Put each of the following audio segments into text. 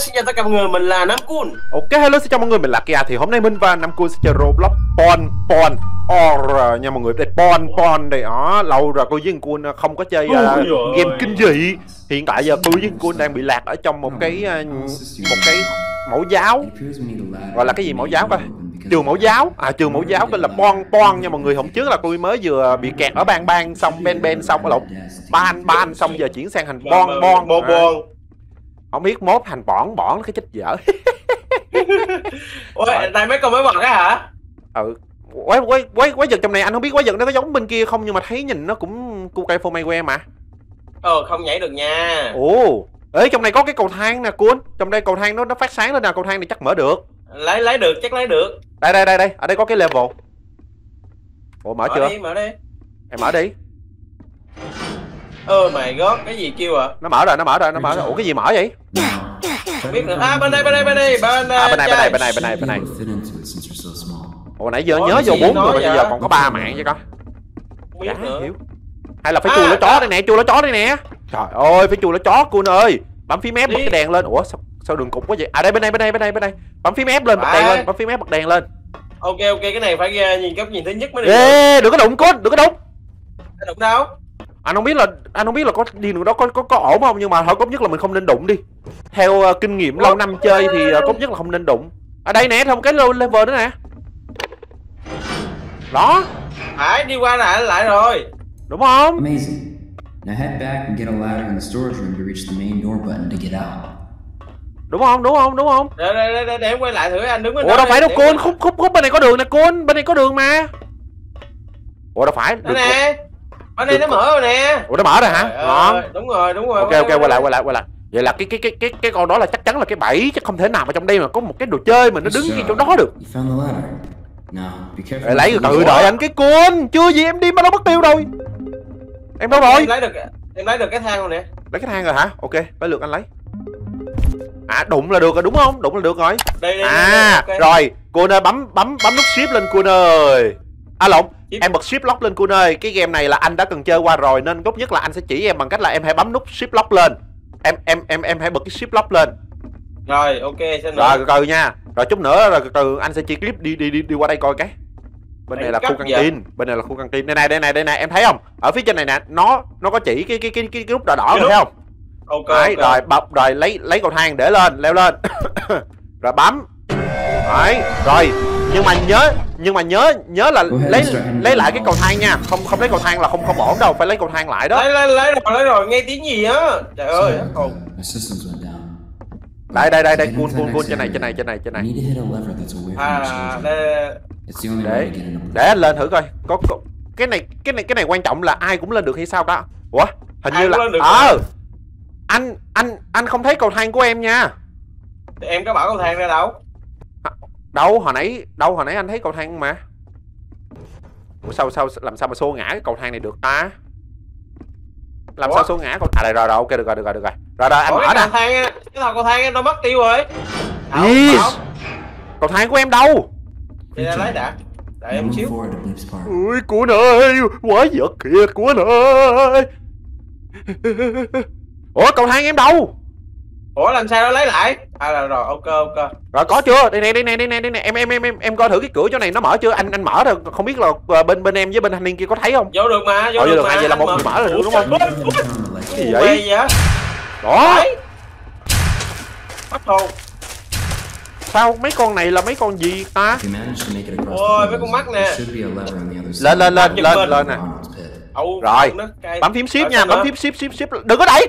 Xin chào tất cả mọi người, mình là Namlkun. Ok, hello, xin chào mọi người, mình là KiA. Thì hôm nay mình và Namlkun sẽ chơi Roblox PonPon or nha mọi người. Đây PonPon đây đó. Lâu rồi tôi với Namlkun không có chơi game kinh dị. Hiện tại giờ tôi với Namlkun đang bị lạc ở trong một cái mẫu giáo. Gọi là cái gì mẫu giáo coi? Trường mẫu giáo. À, trường mẫu giáo tên là PonPon nha mọi người. Hôm trước là tôi mới vừa bị kẹt ở Ban xong Ben xong lộn. Ban xong giờ chuyển sang thành PonPon. Không biết mốt hành bỏn cái chết dở. Ôi, này mấy con mới bật á hả? Ừ. Quái vật trong này anh không biết quái vật nó có giống bên kia không, nhưng mà thấy nhìn nó cũng cu cây phô mai que mà. Không nhảy được nha. Ồ. Ê, trong này có cái cầu thang nè Kun. Trong đây cầu thang nó phát sáng lên nè, cầu thang này chắc mở được. Lấy được, chắc lấy được. Đây, ở đây có cái level. Ủa mở chưa? Đi, mở đi. Em mở đi. Ơ mày gót cái gì kêu à? Nó mở rồi. Ủa cái gì mở vậy? Biết nữa. À bên này. Ủa nãy giờ nhớ vô 4 rồi mà giờ còn có 3 mạng vậy con. Biết nữa. Hay là phải chui lỗ chó đây nè, Trời ơi, phải chui lỗ chó Kun ơi. Bấm phím F bật cái đèn lên. Ủa sao đường cục quá vậy? À đây bên này. Bấm phím F lên bật đèn lên, Ok, cái này phải nhìn góc nhìn thứ nhất mới được. Ê, đừng có đụng Kun, đừng có đụng đâu. Anh không biết là có đi đường đó có ổn không, nhưng mà thôi cốt nhất là mình không nên đụng đi. Theo kinh nghiệm lâu năm chơi thì cốt nhất là không nên đụng. Ở đây nè, không cái level nữa nè. Đó. Phải đi qua lại rồi. Đúng không? Đúng không? Để em quay lại thử anh đứng bên đó. Ủa đâu phải đâu Kun, khúc bên này có đường nè Kun, bên này có đường mà. Ủa đâu phải. Nè. Ở đây nó mở rồi nè. Ủa nó mở rồi hả? Ngon. Đúng rồi. Ok, quay lại. Vậy là cái con đó là chắc chắn là cái bẫy, chắc không thể nào mà trong đây mà có một cái đồ chơi mà nó đứng ngay chỗ đó được. Lấy rồi tự đợi anh cái Kun, chưa gì em đi mà nó mất tiêu rồi. Em đâu rồi? Em lấy được cái thang rồi nè. Lấy cái thang rồi hả? Ok, phải lượt anh lấy. À đụng là được rồi đúng không? Đụng là được rồi. À rồi, Kun ơi bấm nút shift lên Kun ơi. À lộn, em bật shift lock lên Kun ơi. Cái game này là anh đã từng chơi qua rồi nên tốt nhất là anh sẽ chỉ em bằng cách là em hãy bấm nút shift lock lên. Em hãy bật cái shift lock lên. Rồi, ok, xin rồi. Rồi nha. Rồi chút nữa rồi từ anh sẽ chỉ clip đi qua đây coi cái. Bên này là khu căng tin, Đây này, em thấy không? Ở phía trên này nè, nó có chỉ cái nút đỏ đỏ mình thấy không? Ok. Rồi bọc rồi lấy cầu thang để lên, leo lên. Rồi bấm. Đấy, rồi. Nhưng mà nhớ là lấy lại cái cầu thang nha, không lấy cầu thang là không ổn đâu, phải lấy cầu thang lại đó. Lấy rồi, nghe tiếng gì á. Trời ơi, Đây, Kun trên này. Để anh lên thử coi. Có cái này quan trọng là ai cũng lên được hay sao đó. Ủa, hình như là anh không thấy cầu thang của em nha. Em có bảo cầu thang ra đâu. Đâu hồi nãy anh thấy cầu thang mà. Ủa sao làm sao mà xô ngã cái cầu thang này được ta? Làm sao xô ngã cầu thang? À đây rồi ok được rồi. Rồi anh mở nè. Cầu thang em đâu mất tiêu rồi. Cầu thang của em đâu? Để lấy đã. Để em xíu. Ui của ơi, quá giật kiệt của ơi. Ủa cầu thang em đâu? Ủa làm sao nó lấy lại? À rồi ok. Rồi có chưa? Đây nè. Em coi thử cái cửa chỗ này nó mở chưa? Anh mở rồi, không biết là bên em với bên thanh niên kia có thấy không? Vô được mà. Vậy là một người mở rồi được đúng không? Cái gì vậy? Đó. Bắt đầu. Sao mấy con này là mấy con gì ta? Ôi mấy con mắt nè. Lên nè. Rồi. Bấm phím shift nha, bấm phím shift. Đừng có đẩy.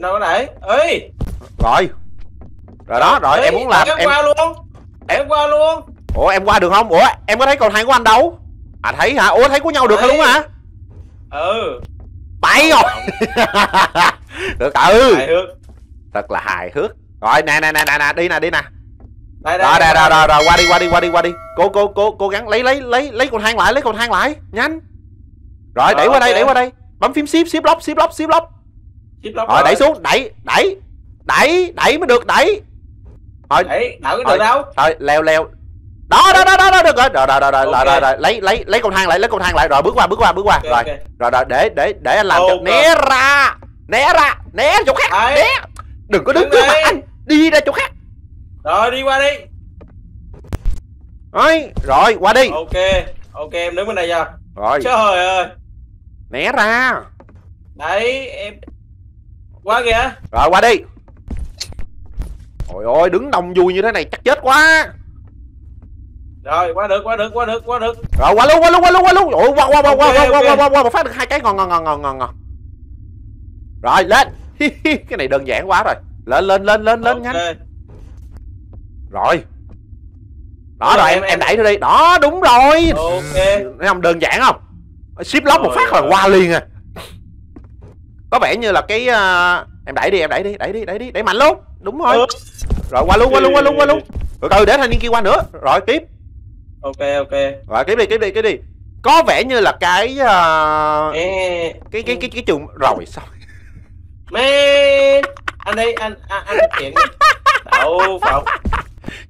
Đâu có đẩy. Ê. Rồi đó, rồi. Ê, em muốn làm em qua luôn. Em qua luôn. Ủa em qua được không? Ủa em có thấy cầu thang của anh đâu? À thấy hả? Ủa thấy của nhau được hả đúng hả? Ừ. Bậy rồi. Được thật là hài hước. Rồi nè đi nè. Rồi qua đi. Cố gắng lấy cầu thang lại, nhanh. Rồi đẩy qua đây, Bấm phím shift lock. Rồi đẩy xuống, đẩy mới được đẩy. Rồi đẩy được đâu? Rồi leo. Đó được rồi. Rồi lấy cầu thang lại, rồi bước qua. Rồi để anh làm cho né ra. Né chỗ khác. Né. Đừng có đứng trước mặt anh, đi ra chỗ khác. Rồi đi qua đi. Rồi qua đi. Ok, ok em đứng bên này nha. Rồi. Trời ơi. Né ra. Đấy em. Qua kìa. Rồi qua đi. Ôi ôi đứng đông vui như thế này chắc chết quá. Rồi qua được. Rồi qua luôn. Ủa qua một phát được 2 cái ngon. Rồi lên. Cái này đơn giản quá rồi. Lên nhanh. Rồi. Đó rồi em đẩy nó đi. Đó đúng rồi. Ok. Không đơn giản không? Ship lock một phát là qua liền à. Có vẻ như là cái em đẩy đi, đẩy mạnh luôn. Đúng rồi. Rồi qua luôn. Rồi từ để thanh niên kia qua nữa. Rồi tiếp. Ok. Rồi tiếp đi. Có vẻ như là cái trường rồi sao? Man, anh đi anh chuyện đậu phộng.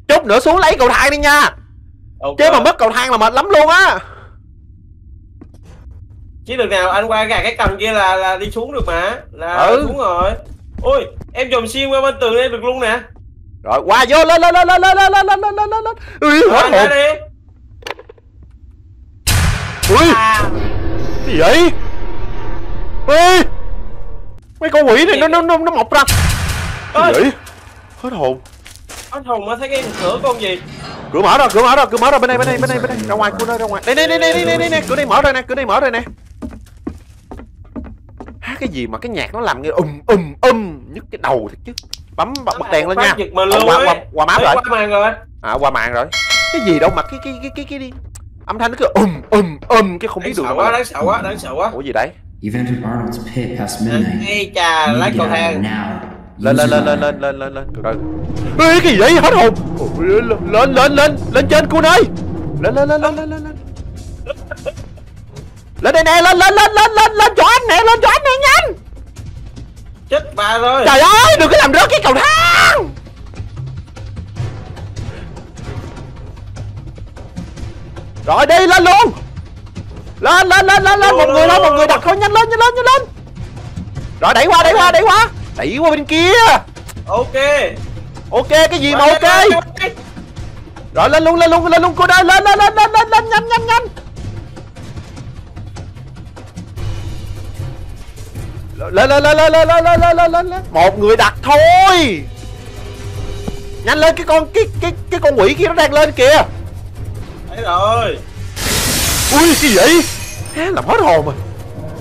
Chút nữa xuống lấy cầu thang đi nha. Okay. Chứ mà mất cầu thang là mệt lắm luôn á. Chứ đường nào anh qua gạt cái cần kia là đi xuống được mà. Đúng rồi. Ôi, em dòm xuyên qua bên tường đây được luôn nè. Rồi qua vô lên. Ui hết hồn. Ui. Gì vậy? Ui. Mấy con quỷ này nó mọc ra. Gì vậy? Hết hồn. Hết hồn mà thấy cái cửa con gì? Cửa mở ra bên này. Ra ngoài. Đây. Cửa này mở rồi nè. Hát cái gì mà cái nhạc nó làm nghe nhức cái đầu thiệt chứ. Bật đèn lên nha. Qua map rồi. Qua mạng rồi. Cái gì đâu mà cái đi. Âm thanh nó cứ cái không biết được đâu. Đáng sợ quá. Ủa gì đấy? Ê chà, lái cầu thang. Lên. Rồi. Ê cái gì vậy? Hết hồn. Lên trên cô ơi. Lên đây nè, lên chỗ anh nè nhanh. Chết bà rồi. Trời ơi, đừng có làm rớt cái cầu thang. Rồi đi lên luôn. Lên một người đặt thôi, nhanh lên. Rồi đẩy qua. Đẩy qua bên kia. Ok cái gì mà ok. Rồi lên luôn cô đây, lên nhanh. Lên. Một người đặt thôi. Nhanh lên cái con cái con quỷ kia nó đang lên kìa. Đấy rồi. Ui cái gì vậy? Há làm hết hồn rồi.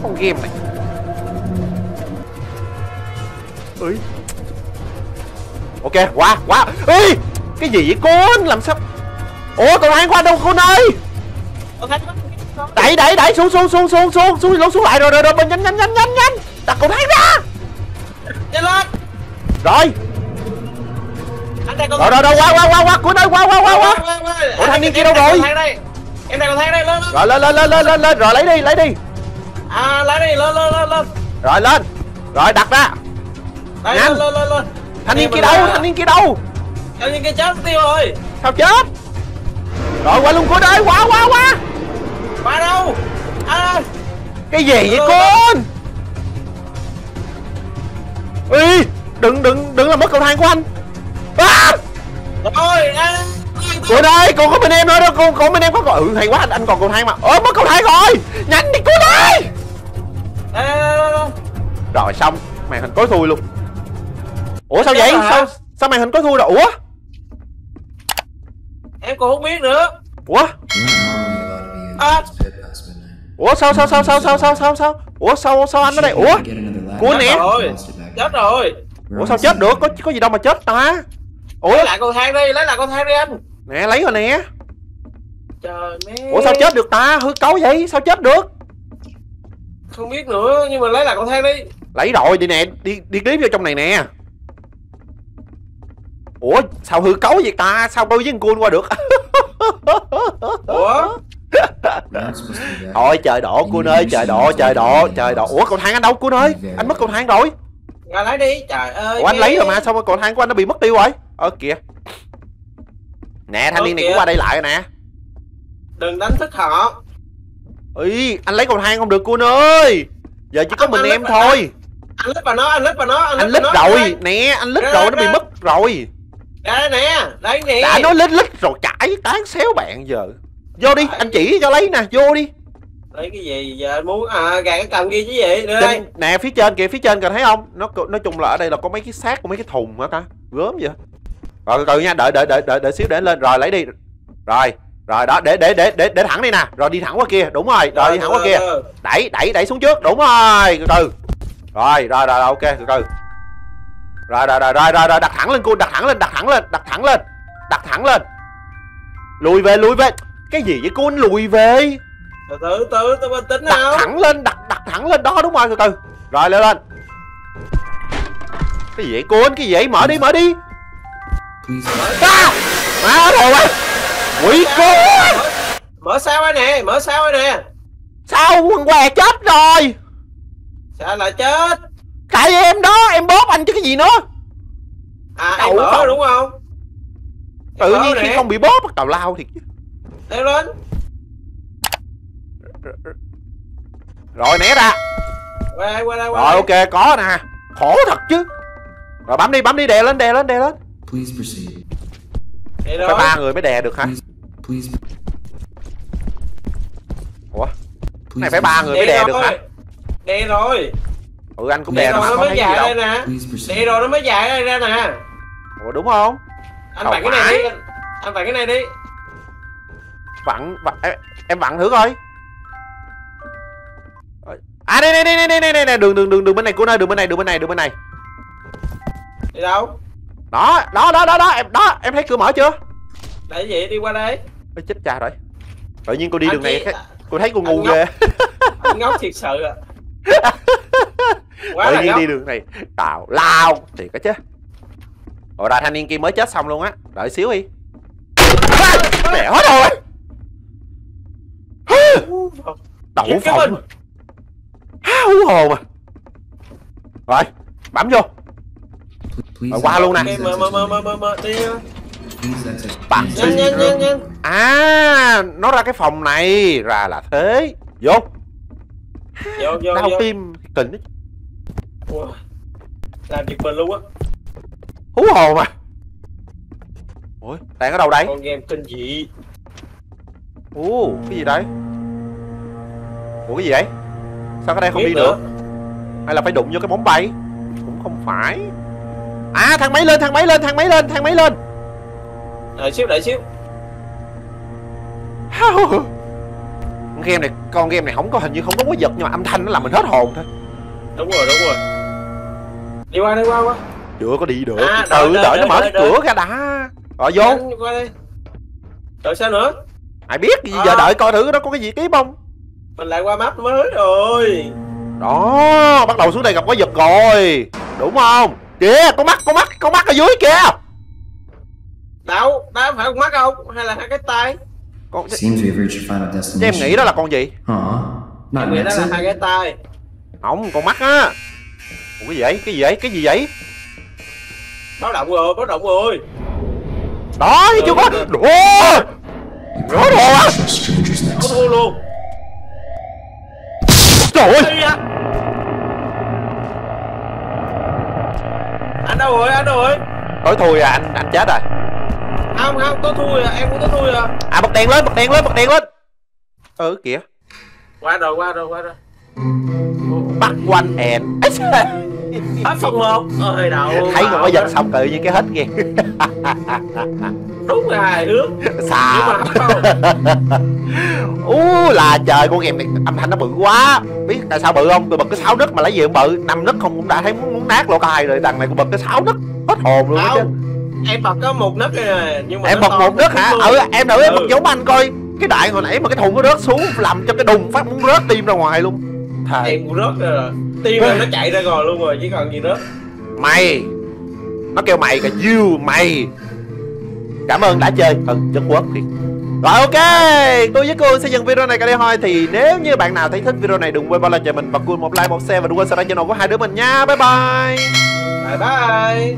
Con game này. Ui. Ok, quá. Ê, cái gì vậy con? Làm sao? Ủa còn ai qua đâu con ơi? Đẩy xuống lại rồi nhanh. Đặt cầu thang ra. Nhanh lên. Rồi. Rồi qua cuối đây. Ủa thanh niên kia đâu rồi? Em đang cầu thang đây, lên. Rồi lên rồi lấy đi. À lấy đi lên. Rồi lên. Rồi đặt ra. Lên. Thanh niên kia đâu? Thanh niên kia chết tiêu rồi. Sao chết? Rồi qua luôn cuối đây, qua. Qua đâu? À. Cái gì vậy con? Ui, đừng làm mất cầu thang của anh. À! Rồi, cô đây, còn có bên em nữa đâu, còn bên em có còn. Hay quá anh còn cầu thang mà. Mất cầu thang rồi. Nhanh đi cô đây. Rồi xong, màn hình tối thui luôn. Ủa sao vậy? Sao màn hình tối thui rồi? Ủa? Em còn không biết nữa. Ủa? À. Ủa sao? Ủa sao anh ở đây? Ủa? Cô nè. Chết rồi. Ủa sao chết được? Có gì đâu mà chết ta. Ủa lấy lại con thang đi anh. Nè lấy rồi nè. Trời mẹ. Ủa sao chết được ta? Hư cấu vậy? Sao chết được? Không biết nữa nhưng mà lấy lại con thang đi. Lấy rồi đi nè, đi clip vô trong này nè. Ủa sao hư cấu vậy ta? Sao tôi với con Kun qua được? Ủa. Ôi trời đổ Kun ơi, trời đổ. Ủa cầu thang anh đâu Kun ơi? Anh mất cầu thang rồi. Ra lấy đi, trời ơi. Ủa anh lấy rồi mà sao cầu thang của anh nó bị mất tiêu rồi? Kìa. Nè thanh niên này cũng qua đây lại rồi nè. Đừng đánh thức họ. Ý anh lấy cầu thang không được Kun ơi. Giờ chỉ có mình em thôi. Anh lít vào nó, anh lít vào nó, anh lít rồi nè, anh lít rồi, nó bị mất rồi. Đây nè, đây nè. Đã nói lít rồi cãi tán xéo bạn giờ. Vô đi, anh chỉ cho lấy nè, vô đi. Lấy cái gì giờ anh muốn gạt cái cầm kia chứ gì nữa đây. Nè phía trên kìa, phía trên kìa thấy không? Nó nói chung là ở đây là có mấy cái xác của mấy cái thùng hả ta? Gớm vậy. Rồi từ từ nha, đợi xíu để lên rồi lấy đi. Rồi. Rồi đó, để thẳng đi nè, rồi đi thẳng qua kia, đúng rồi, rồi đi thẳng qua kia. Đẩy xuống trước, đúng rồi, từ từ. Rồi ok, từ từ. Rồi đặt thẳng lên cô, đặt thẳng lên. Lùi về. Cái gì vậy cô, anh lùi về. Từ từ bình tĩnh nào. Đặt thẳng lên đó, đúng rồi, từ từ. Rồi lên. Cái gì vậy cô, anh cái gì vậy? Mở đi. Má đồ ơi. Quỷ cô. Mở sao đây nè, Sao quần què chết rồi. Sao lại chết? Tại em đó, em bóp anh chứ cái gì nữa. À em mở đúng không? Tự nhiên khi không bị bóp bắt đầu lao thiệt chứ. Leo lên. Rồi né ra. Qua đây. Rồi ok có nè. Khổ thật chứ. Rồi bấm đi đè lên. Phải 3 người mới đè được hả? Ủa? Cái này phải 3 người mới đè được hả? Đè rồi. Ừ anh cũng đè rồi mà không thấy gì đâu. Đè rồi nó mới dài đây ra nè. Ủa đúng không? Anh vặn cái này đi. Em vặn thử coi. À đây đường bên này cô ơi, đường bên này. Đi đâu? Đó em thấy cửa mở chưa? Để vậy đi qua đây. Ê, chết cha rồi. Tự nhiên cô đi đường này cô thấy cô ngu ghê. Anh ngốc thiệt sự ạ. Tự nhiên đi đường này tào lao thiệt á chứ. Ủa rồi thanh niên kia mới chết xong luôn á. Đợi xíu đi. Mẹ hết rồi. Đậu phộng. Há hú hồn à. Rồi bấm vô. Rồi qua luôn nè. Nhanh. À, nó ra cái phòng này, ra là thế. Vô. Đau tim kinh đấy. Wow. Làm việc mình luôn á. Hú hồn à. Ủa, đang ở đâu đây? Con game kinh dị. Ủa, cái gì đây? Ủa cái gì vậy? Sao cái đây không đi nữa? Hay là phải đụng vô cái bóng bay? Cũng không phải. À thang máy lên. Đợi xíu. Con game này không có, hình như không có quái vật nhưng mà âm thanh nó làm mình hết hồn thôi. Đúng rồi. Đi qua. Chưa có đi được. Đợi nó mở cái cửa ra đã. Rồi vô. Đợi sao nữa? Ai biết gì giờ, đợi coi thử nó có cái gì tiếp không. Mình lại qua map mới rồi. Đó, bắt đầu xuống đây gặp quái vật rồi. Đúng không? Kìa, con mắt ở dưới kìa. Đâu phải con mắt không? Hay là hai cái tay? Em nghĩ đó là con gì? Em nghĩ đó là hai cái tay. Không, con mắt á. Ủa cái gì vậy? Báo động rồi. Đó, chưa có. Nó thua luôn. Trời ơi. Anh đâu rồi? Tối thui à, anh chết rồi. Không, tối thui à, em cũng tối thui à. À bật đèn lên. Ừ kìa. Qua rồi. Bắt quanh ẹn. Hết phần 1. Ôi đậu. Thấy người có giật xong tự nhiên cái hết nghe. Đúng rồi, nước. Xà. Ú là trời, con game này âm thanh nó bự quá. Biết tại sao bự không? Tôi bật cái 6 nấc mà lấy gì không bự, 5 nấc không cũng đã thấy muốn nát lỗ tai rồi, đằng này cũng bật cái 6 nấc, hết hồn luôn chứ. Em bật có 1 nấc rồi nhưng mà em bật 1 nấc hả? Ừ, em đợi em bật giống anh coi. Cái đại hồi nãy mà cái thùng nó rớt xuống làm cho cái đùng phát muốn rớt tim ra ngoài luôn. Tim cũng rớt ra rồi. Tim là nó chạy ra rồi luôn rồi, chỉ còn gì nữa. Mày. Nó kêu mày cả you mày. Cảm ơn đã chơi. Ừ, chất quốc đi. Rồi ok, tôi với cô sẽ dừng video này cả đây thôi. Thì nếu như bạn nào thấy thích video này đừng quên bao là cho mình và Kun một like, một share và đừng quên subscribe channel của hai đứa mình nha. Bye bye. Bye bye.